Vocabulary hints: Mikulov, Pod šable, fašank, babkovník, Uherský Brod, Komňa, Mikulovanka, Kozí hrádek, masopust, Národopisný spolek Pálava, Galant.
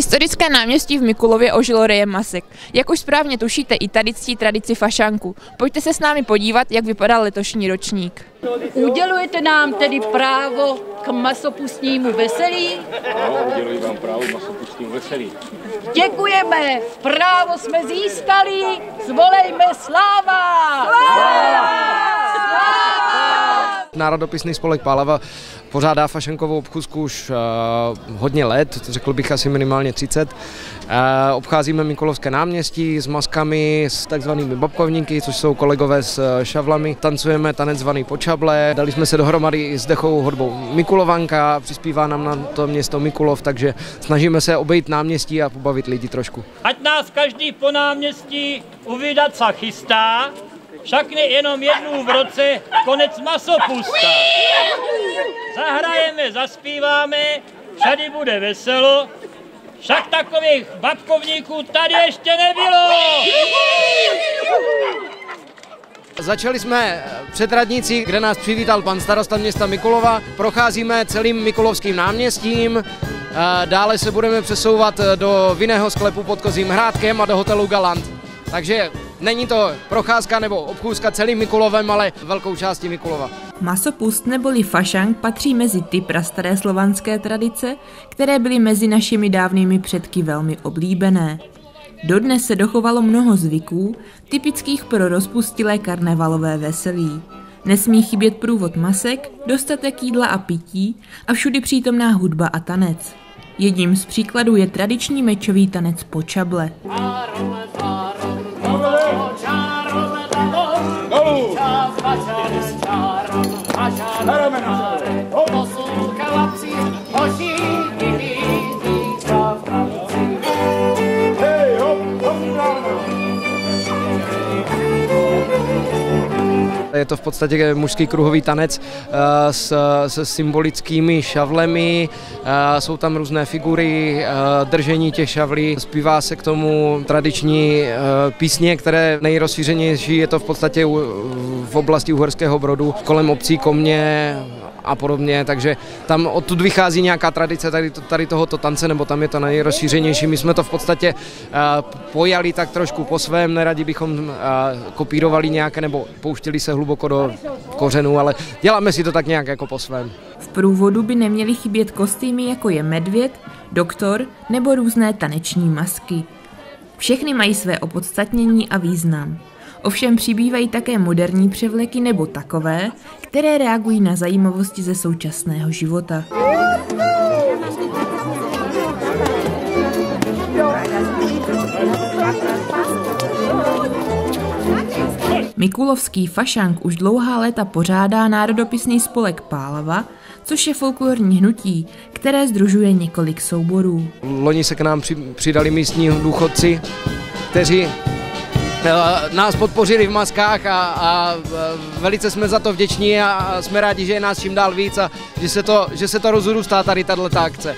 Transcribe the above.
Historické náměstí v Mikulově ožilo rejem masek. Jak už správně tušíte, i tady ctí tradici fašanku. Pojďte se s námi podívat, jak vypadal letošní ročník. Udělujete nám tedy právo k masopustnímu veselí? Ano, uděluji vám právo k masopustnímu veselí. Děkujeme, právo jsme získali, zvolejme sláva! Sláva! Národopisný spolek Pálava pořádá fašankovou obchůzku už hodně let, řekl bych asi minimálně 30. Obcházíme Mikulovské náměstí s maskami, s takzvanými babkovníky, což jsou kolegové s šavlami. Tancujeme tanec zvaný Pod šable, dali jsme se dohromady i s dechovou hudbou Mikulovanka, přispívá nám na to město Mikulov, takže snažíme se obejít náměstí a pobavit lidi trošku. Ať nás každý po náměstí uvídat se chystá, však nejenom jednou v roce konec masopusta. Zahrajeme, zaspíváme, všady bude veselo, však takových babkovníků tady ještě nebylo. Začali jsme před radnicí, kde nás přivítal pan starosta města Mikulova. Procházíme celým mikulovským náměstím, dále se budeme přesouvat do vinného sklepu pod Kozím hrádkem a do hotelu Galant. Takže není to procházka nebo obchůzka celým Mikulovem, ale velkou částí Mikulova. Masopust neboli fašank patří mezi ty prastaré slovanské tradice, které byly mezi našimi dávnými předky velmi oblíbené. Dodnes se dochovalo mnoho zvyků, typických pro rozpustilé karnevalové veselí. Nesmí chybět průvod masek, dostatek jídla a pití a všudy přítomná hudba a tanec. Jedním z příkladů je tradiční mečový tanec Pod šable. Je to v podstatě mužský kruhový tanec se symbolickými šavlemi, jsou tam různé figury, držení těch šavlí, zpívá se k tomu tradiční písně, které nejrozšířenější je to v podstatě v oblasti Uherského Brodu, kolem obcí Komně a podobně, takže tam odtud vychází nějaká tradice tady tohoto tance, nebo tam je to nejrozšířenější. My jsme to v podstatě pojali tak trošku po svém, neradi bychom kopírovali nějaké nebo pouštěli se hluboko do kořenů, ale děláme si to tak nějak jako po svém. V průvodu by neměly chybět kostýmy, jako je medvěd, doktor nebo různé taneční masky. Všechny mají své opodstatnění a význam. Ovšem přibývají také moderní převleky nebo takové, které reagují na zajímavosti ze současného života. Mikulovský fašank už dlouhá léta pořádá Národopisný spolek Pálava, což je folklorní hnutí, které sdružuje několik souborů. Loni se k nám přidali místní důchodci, kteří nás podpořili v maskách a velice jsme za to vděční a jsme rádi, že je nás čím dál víc a že se to rozrůstá tady tato akce.